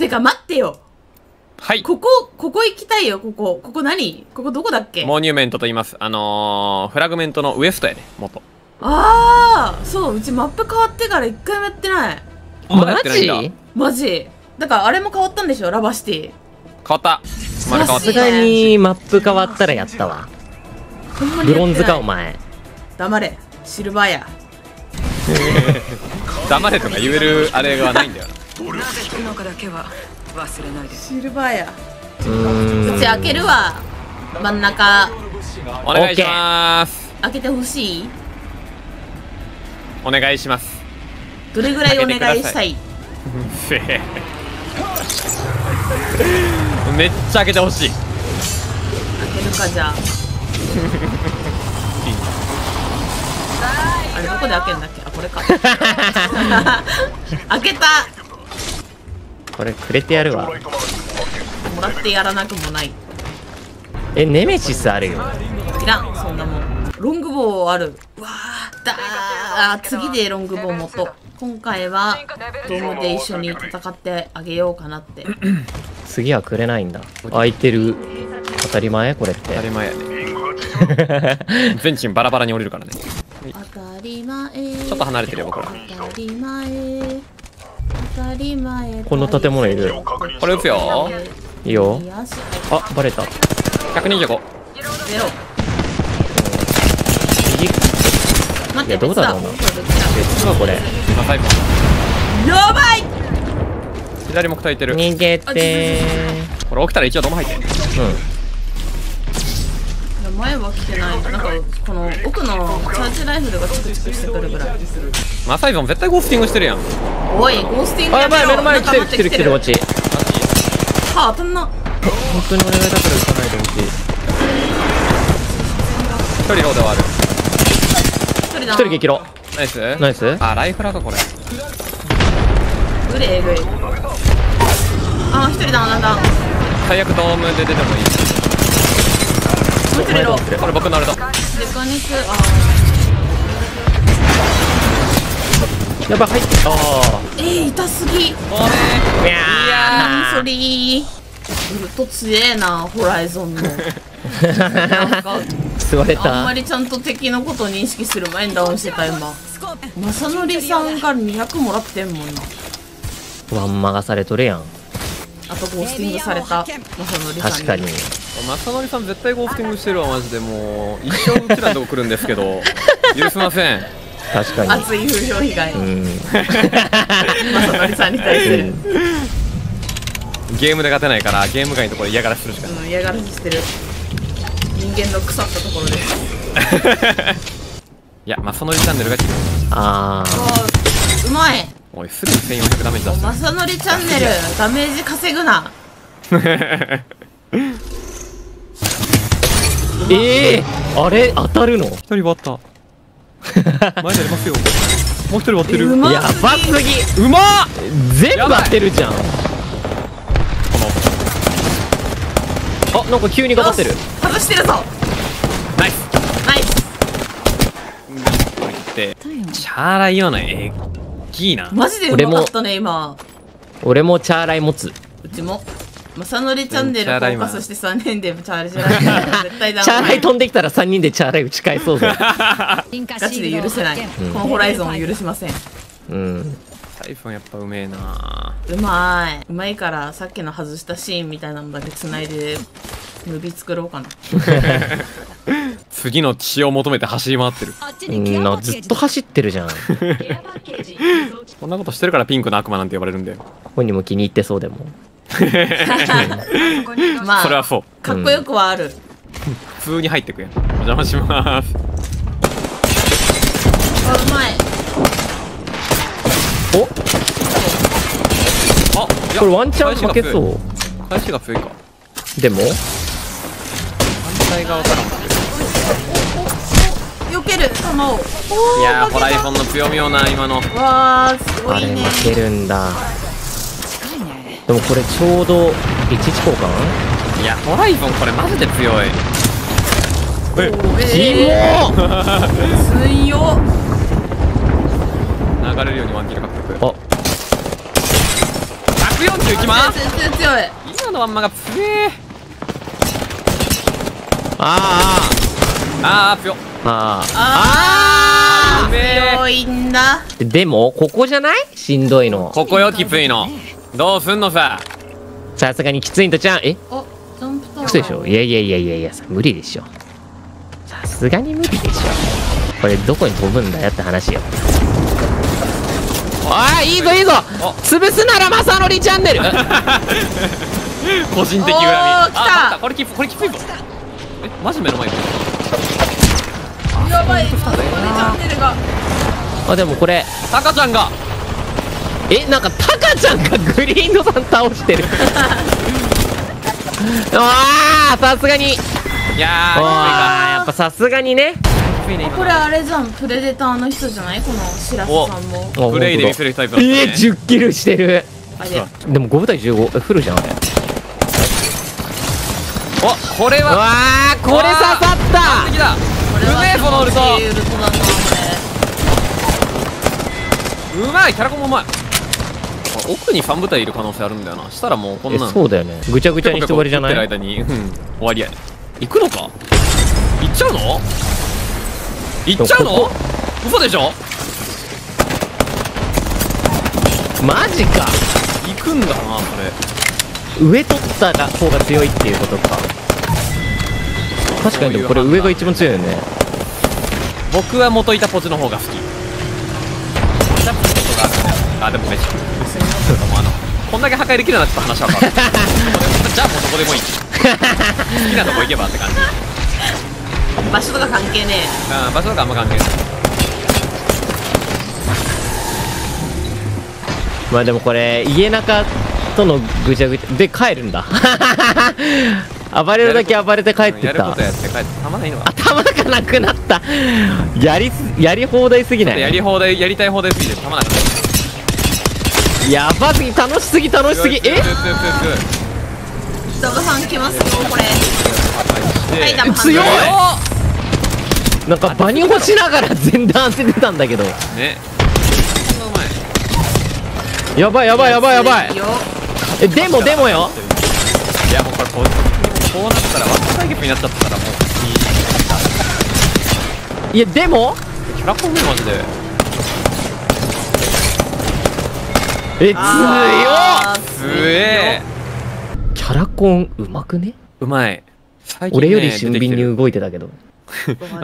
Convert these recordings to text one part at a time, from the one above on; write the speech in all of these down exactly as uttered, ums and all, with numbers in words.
てか待ってよ。はい。ここ、ここ行きたいよ、ここ。ここ何？ここどこだっけ？モニュメントと言います。あのー、フラグメントのウエストやね、元。ああ、そう、うちマップ変わってから一回もやってない。まだやってないんだ。マジ？マジ。だからあれも変わったんでしょ、ラバシティ。変わった。生まれ変わった。さすがにマップ変わったらやったわ。ブロンズか、お前。黙れ、シルバーや。黙れとか言えるあれがないんだよな。なぜ聞くのかだけは忘れないで。シルバーや。うち開けるわ。真ん中。お願いします。開けてほしい？お願いします。どれぐらいお願いしたい？めっちゃ開けてほしい。開けるかじゃあ。あれどこで開けるんだっけ？あ、これか。開けた。これくれてやるわ。もらってやらなくもない。え、ネメシスあるよ。いらん、そんなもん。ロングボウある。わーだー。あ、次でロングボウ元。今回はドームで一緒に戦ってあげようかなって。次はくれないんだ。空いてる。当たり前これって。当たり前やね。全チームバラバラに降りるからね。当たり前。ちょっと離れてるよ、僕ら。当たり前。当たり前。この建物いる。これ撃つよ。いいよ。あ、バレた。ひゃくにじゅうご。ゼロ。いや、どうだろうな。別かこれ。やばい。左も叩いてる。逃げて。これ起きたら一応ドーム入って。うん。前は来てない。なんかこの奥のチャージライフルがチクチクしてくるぐらい。マサイゾン絶対ゴースティングしてるやん。おい、ゴースティング。やばい、目の前に来てる来てる来てるこっち。はあ、当たんな。本当にお願いだから撃たないでほしい。一人ローで終わる。一人激ロ。ナイスナイス。あ、ライフラかこれ。うれえぐい。あ、一人だなんだ。最悪ドームで出てもいい。もう一人ロー。これ僕のあれだ。デカニス。あ。やばい入って。ああ。えー、痛すぎ。おれ。いやー。何それー。ウルト強えなホライゾンの。なんか。あんまりちゃんと敵のことを認識する前にダウンしてた今。まさのりさんがにひゃくもらってんもんな。ワンマがされとるやん。あとゴースティングされたまさのりさん。確かにまさのりさん絶対ゴースティングしてるわ。マジでもう一生うちらのとこ来るんですけど許せません。確かに熱い風評被害。まさのりさんに対するゲームで勝てないからゲーム外のところ嫌がらせするしかない。嫌がらせしてる人間の腐ったところです。いや、マサノリチャンネルが違う。ああ。うまい。おい、すぐせんよんひゃくダメージ出す。マサノリチャンネル、ダメージ稼ぐな。ええ、あれ、当たるの。一人割った。前にありますよ。もう一人割ってる。やばすぎ。うまっ。全部当てるじゃん。あ、なんか急に頑張ってる。外してるぞ。ナイスナイス。これってチャーライようなえギーな。マジでうまかったね今。俺もチャーライ持つ。うちもまさのりチャンネルフォーカスしてさんにんでチャーライじゃない。絶対ダメ。チャーライ飛んできたらさんにんでチャーライ打ち返そうぜ。ガチで許せない。このホライゾンを許しません。うん。サイフォンやっぱうめえな。うまいうまいからさっきの外したシーンみたいなのだけつないでムービー作ろうかな。次の血を求めて走り回ってる。うん、ずっと走ってるじゃん。こんなことしてるからピンクの悪魔なんて呼ばれるんだよ。本人も気に入ってそうでも。まあそれはそう、かっこよくはある。普通に入ってくやん。お邪魔します。あ、うまい。お、あ、これワンチャン負けそう。返しが強いか。でも反対側からも避ける球を。いやー、ホライゾンの強みよな今の。わー、すごいね。あれ負けるんだ。でもこれちょうど一時交換。いや、ホライゾンこれマジで強い。え、キモー。強っ。流れるようにワンキル獲得。あ、ひゃくよんじゅう強いきま全然強い。今のまんまが強え。あーあーあー強あーあー強いんだ。でもここじゃないしんどいの。ここよきついの。どうすんのさ。さすがにきついんとちゃん。えおジャンプと嘘でしょ。いやいやいやいやいや無理でしょ。さすがに無理でしょ。これどこに飛ぶんだよって話よ。あーいいぞいいぞ。潰すならまさのりチャンネル。個人的恨み。あこれきこれきついぞ。えマジ目の前に。やばいまさのりチャンネルが。あでもこれタカちゃんが。えなんかタカちゃんがグリーンドさん倒してる。ああさすがに。いやあやっぱさすがにね。これあれじゃんプレデターの人じゃないこのしらすさんもプレイで見せるタイプだったね。えじゅっキルしてる。でもごぶたいじゅうごフルじゃん。おこれはわあこれ刺さったうめえこのウルトうまい。キャラコンもうまい。奥にさんぶたいいる可能性あるんだよな。したらもうこんなそうだよね。ぐちゃぐちゃにして終わりじゃない。終わりや。行くのか行っちゃうのいっちゃうの？嘘でしょ？マジか。行くんだなこれ。上取った方が強いっていうことか。確かにでもこれ上が一番強いよね。僕は元いたポジの方が好き。ダブルことがあるんだ。あでもめっちゃ。あのこんだけ破壊できるなって話は変わる。じゃあもうどこでもいい。好きなとこ行けばって感じ。場所とか関係ねえ。うん場所とかあんま関係ない。まあでもこれ家中とのぐちゃぐちゃで帰るんだ。暴れるだけ暴れて帰ってった。やることやって帰ってたまないのか。頭がなくなった。やりやり放題すぎない。やり放題やりたい放題すぎてたまなかった。やばすぎ楽しすぎ楽しすぎ。えっダブさん来ますよこれ。強い。なんか場に干しながら全弾当ててたんだけどね。やばいやばいやばいやばい。えでもでもよ。いやもうこれこうこうなったらワンタイゲップになっちゃったからもういい。いやでもキャラコンねマジで。え強いよ強え。キャラコンうまくね。うまい。俺より俊敏に動いてたけど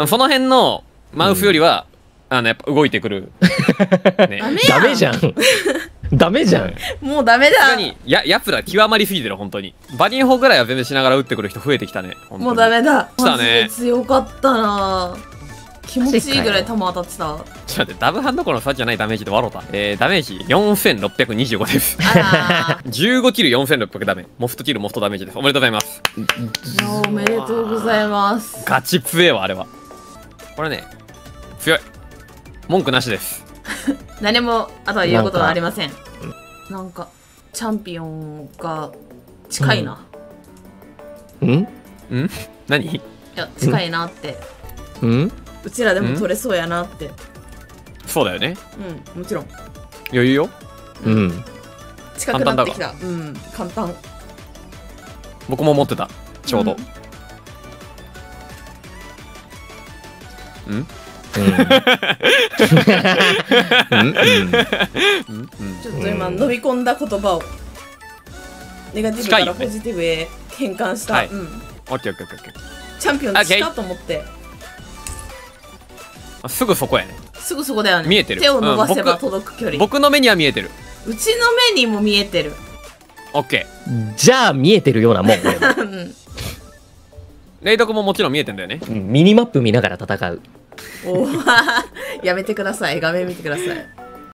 その辺のマウフよりはあのやっぱ動いてくる。ダメじゃんダメじゃんもうダメだ。ややつら極まりすぎてる。本当にバニーホーぐらいは全然しながら打ってくる人増えてきたね。もうダメだマジで強かったな。気持ちいいぐらい球当たってた。ちょっと待ってダブハンどころの差じゃないダメージで笑うた。えー、ダメージよんせんろっぴゃくにじゅうごです。じゅうごキルよんせんろっぴゃくダメ。モフトキルモフトダメージです。おめでとうございます。おめでとうございます。ガチ強えわあれは。これね強い文句なしです。何もあとは言うことはありません。なんかチャンピオンが近いな。うんん何いや近いなってうんうちらでも取れそうやなって。そうだよね。うん、もちろん。余裕よ。うん。近くなってきた。うん、簡単。僕も持ってた。ちょうど。うん。ちょっと今飲み込んだ言葉を。ネガティブからポジティブへ変換した。うん。オッケー、オッケー、オッケー。チャンピオン近いと思って。すぐそこやね。すぐそこだよね。見えてる。手を伸ばせば届く距離。僕の目には見えてる。うちの目にも見えてる。オッケー。じゃあ見えてるようなもん。レイドクももちろん見えてんだよね。ミニマップ見ながら戦う。おお、やめてください。画面見てください。